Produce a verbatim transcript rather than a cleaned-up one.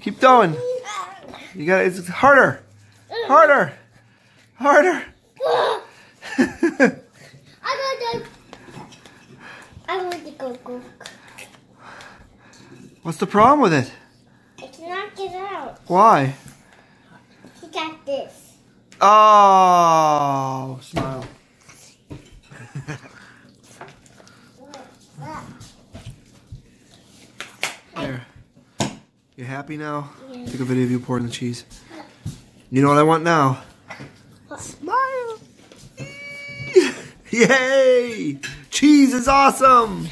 Keep going. You got it. It's harder. Harder. Harder. I want to. I want to go go. What's the problem with it? I cannot get out. Why? He got this. Oh, smile. There. You happy now? Yeah. Take a video of you pouring the cheese. You know what I want now? What? Smile. Yay! Cheese is awesome!